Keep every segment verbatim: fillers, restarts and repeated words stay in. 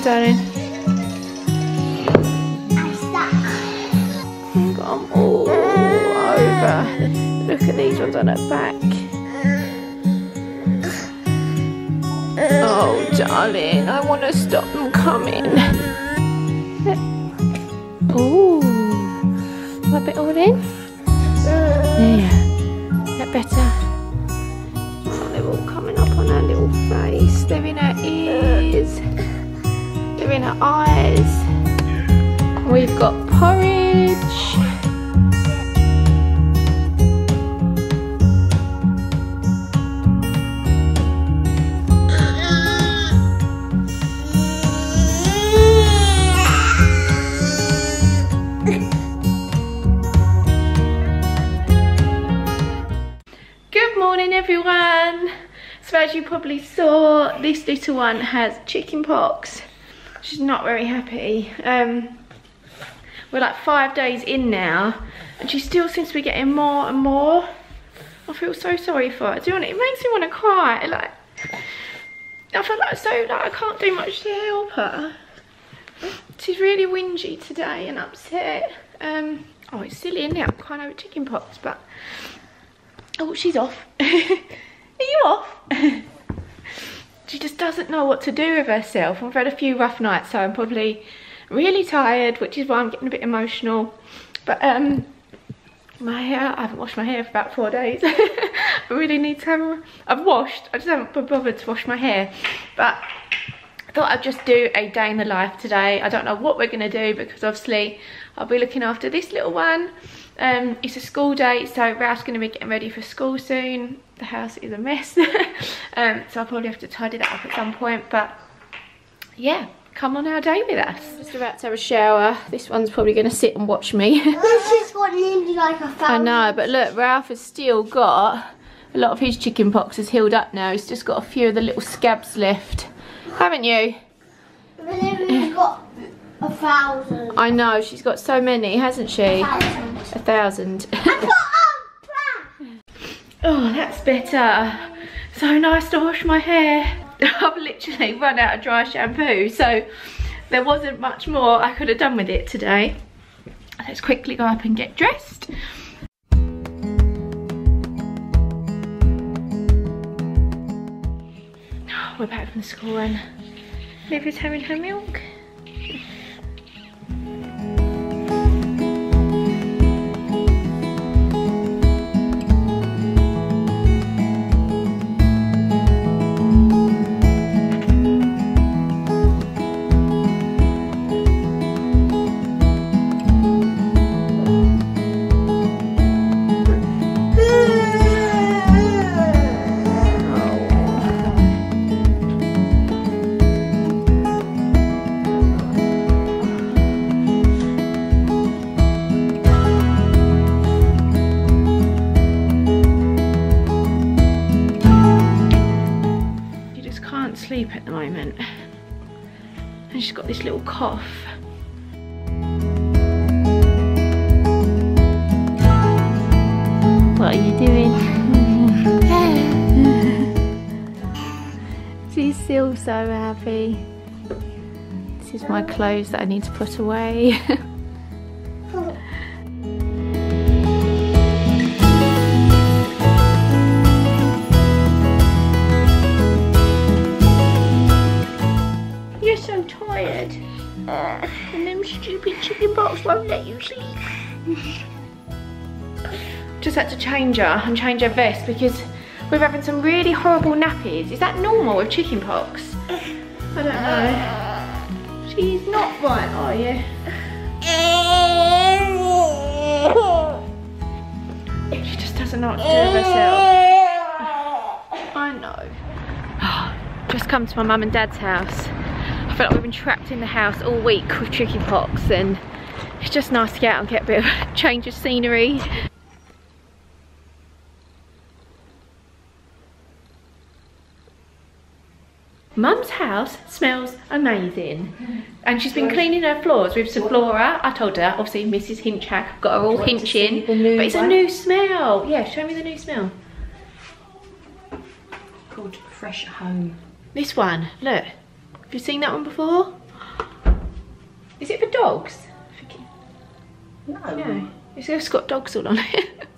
you, darling. I'm stuck. Got them all over. Look at these ones on her back. Oh, darling, I want to stop them coming. Oh, rub it all in. There, that better. Coming up on her little face. They're in her ears. They're in her eyes. We've got porridge. Good morning, everyone. So as you probably saw, this little one has chicken pox. She's not very happy. Um, we're like five days in now, and she still seems to be getting more and more. I feel so sorry for her. Do you want it? It makes me want to cry. Like I feel like so like I can't do much to help her. She's really whingy today and upset. Um, oh, it's silly, isn't it? I'm crying over chicken pox, but oh, she's off. Are you off? She just doesn't know what to do with herself. I've had a few rough nights, so I'm probably really tired, which is why I'm getting a bit emotional. But um, my hair, I haven't washed my hair for about four days. I really need to have, I've washed, I just haven't bothered to wash my hair. But I thought I'd just do a day in the life today. I don't know what we're gonna do because obviously I'll be looking after this little one. Um, it's a school day, so Ralph's going to be getting ready for school soon. The house is a mess, um, so I'll probably have to tidy that up at some point. But yeah, come on our day with us. Just about to have a shower. This one's probably going to sit and watch me. This is what nearly like a family. I know, but look, Ralph has still got a lot of his chicken pox has healed up now. He's just got a few of the little scabs left, haven't you? But then we've got a thousand. I know, she's got so many, hasn't she? A thousand. Oh, that's better. So nice to wash my hair. I've literally run out of dry shampoo, so there wasn't much more I could have done with it today. Let's quickly go up and get dressed. Oh, we're back from the school run. Olivia's having her milk. At the moment, and she's got this little cough. What are you doing? She's still so happy. This is my clothes that I need to put away. Won't let you sleep. Just had to change her and change her vest because we're having some really horrible nappies. Is that normal with chicken pox? I don't know. She's not right, are you? She just doesn't know what to do with herself. I know. Just come to my mum and dad's house. I feel like we've been trapped in the house all week with chicken pox, and it's just nice to get out and get a bit of a change of scenery. Mum's house smells amazing. And she's been cleaning her floors with Sephora. I told her, obviously Missus Hinchhack, I've got her all hinching. But it's a new smell. Yeah, show me the new smell. Called Fresh Home. This one, look. Have you seen that one before? Is it for dogs? No. No. It's got dog salt on it.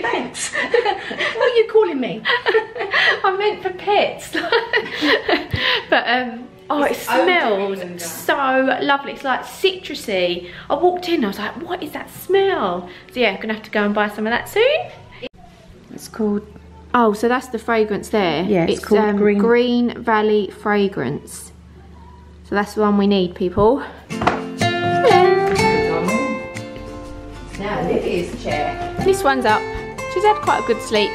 Thanks. What are you calling me? I meant for pets. But um oh, it smells so lovely. It's like citrusy. I walked in, I was like, what is that smell? So yeah, I'm gonna have to go and buy some of that soon. It's called, oh, so that's the fragrance there. Yeah, it's, it's called um, Green. Green Valley Fragrance. So that's the one we need, people. Now Livy's chair. This one's up. She's had quite a good sleep.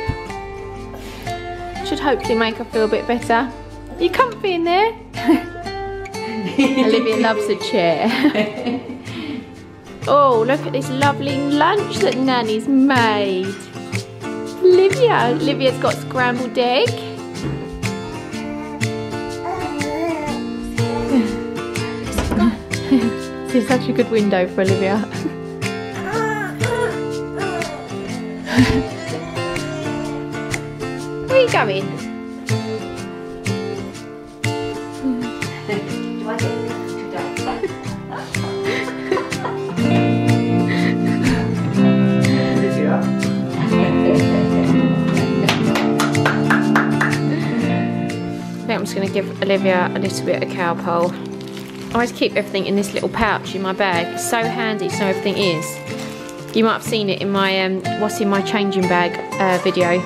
Should hopefully make her feel a bit better. You comfy in there? Olivia loves a chair. Oh, look at this lovely lunch that Nanny's made. Olivia, Olivia's got scrambled egg. This is such a good window for Olivia. Where are you going? Do I get to die? I'm just going to give Olivia a little bit of Calpol. I always keep everything in this little pouch in my bag. It's so handy to know everything is. You might have seen it in my um, what's in my changing bag uh, video.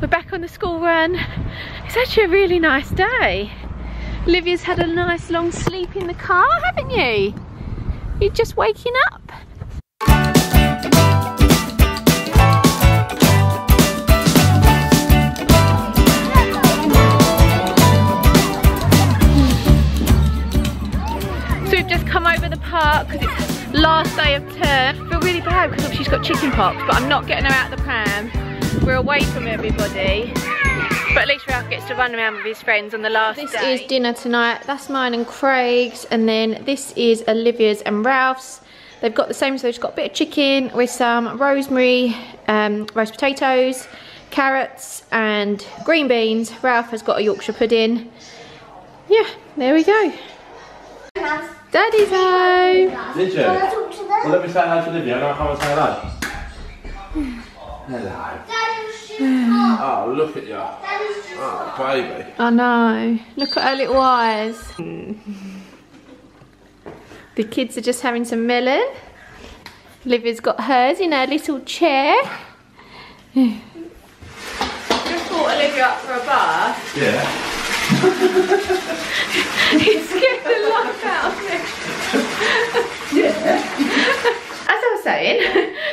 We're back on the school run. It's actually a really nice day. Olivia's had a nice long sleep in the car, haven't you? You're just waking up. Because it's last day of term. I feel really bad because she's got chicken pox, but I'm not getting her out of the pram. We're away from everybody, but at least Ralph gets to run around with his friends on the last this day. This is dinner tonight. That's mine and Craig's, and then this is Olivia's and Ralph's. They've got the same, so they've got a bit of chicken with some rosemary, um, roast potatoes, carrots and green beans. Ralph has got a Yorkshire pudding. Yeah, there we go. Daddy's home! Did you? Well, let me say hello to Olivia. I don't know how to say hello. Hello. Oh, look at you. Oh, baby. I know. Look at her little eyes. The kids are just having some melon. Olivia's got hers in her little chair. Just brought Olivia up for a bath. Yeah. It scared the life out of me. Yeah. As I was saying,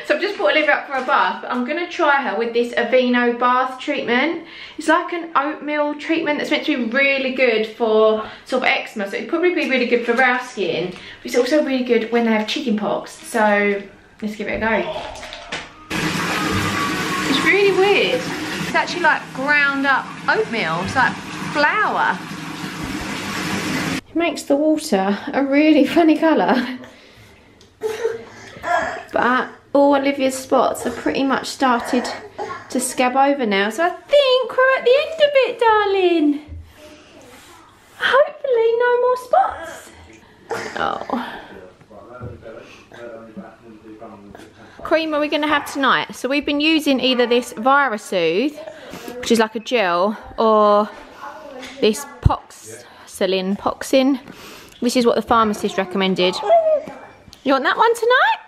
so I've just brought Olivia up for a bath, but I'm going to try her with this Aveeno bath treatment. It's like an oatmeal treatment that's meant to be really good for sort of eczema, so it'd probably be really good for Ralph's skin, but it's also really good when they have chicken pox, so let's give it a go. It's really weird. It's actually like ground up oatmeal. It's like flour. It makes the water a really funny colour. But all Olivia's spots are pretty much started to scab over now, so I think we're at the end of it, darling. Hopefully no more spots. Oh. Cream are we going to have tonight? So we've been using either this Vira Soothe, which is like a gel, or this poxolin, poxin. This is what the pharmacist recommended. You want that one tonight?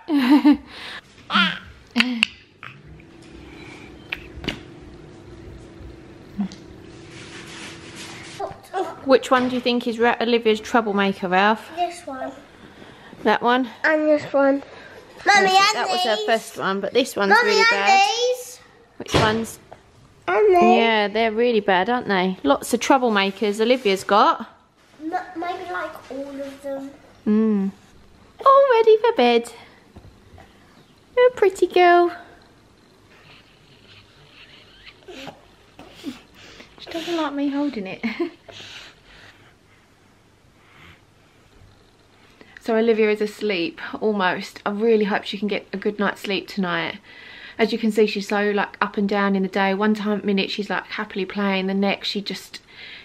Which one do you think is Olivia's troublemaker, Ralph? This one. That one? And this one. Mummy, and that was her first one, but this one's Mummy, really bad. These. Which one's? Yeah, they're really bad, aren't they? Lots of troublemakers Olivia's got. Maybe like all of them. Mm. All ready for bed. You're a pretty girl. She doesn't like me holding it. So Olivia is asleep, almost. I really hope she can get a good night's sleep tonight. as you can see, she's so like up and down in the day. One time minute she's like happily playing, the next she just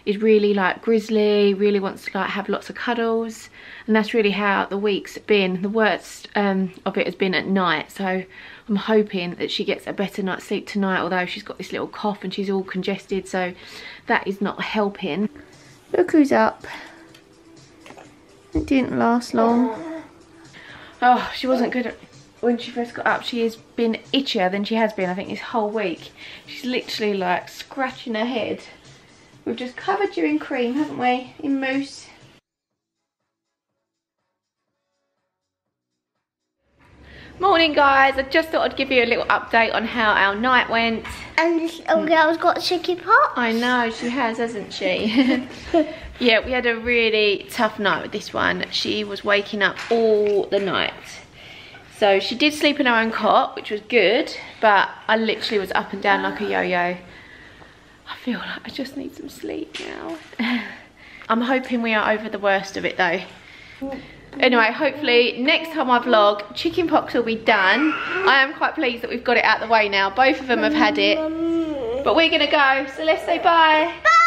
is really like grizzly, really wants to like have lots of cuddles, and that's really how the week's been. The worst um of it has been at night, so I'm hoping that she gets a better night's sleep tonight, although she's got this little cough and she's all congested, so that is not helping. Look who's up. It didn't last long. Oh, she wasn't good at when she first got up. She has been itchier than she has been, I think, this whole week. She's literally like scratching her head. We've just covered you in cream, haven't we? In mousse. Morning, guys. I just thought I'd give you a little update on how our night went. And this little girl's got chickenpox. I know, she has, hasn't she? Yeah, we had a really tough night with this one. She was waking up all the night. So she did sleep in her own cot, which was good, but I literally was up and down like a yo-yo. I feel like I just need some sleep now. I'm hoping we are over the worst of it though. Anyway, hopefully next time I vlog, chicken pox will be done. I am quite pleased that we've got it out the way now. Both of them have had it. But we're gonna go, so let's say bye. Bye!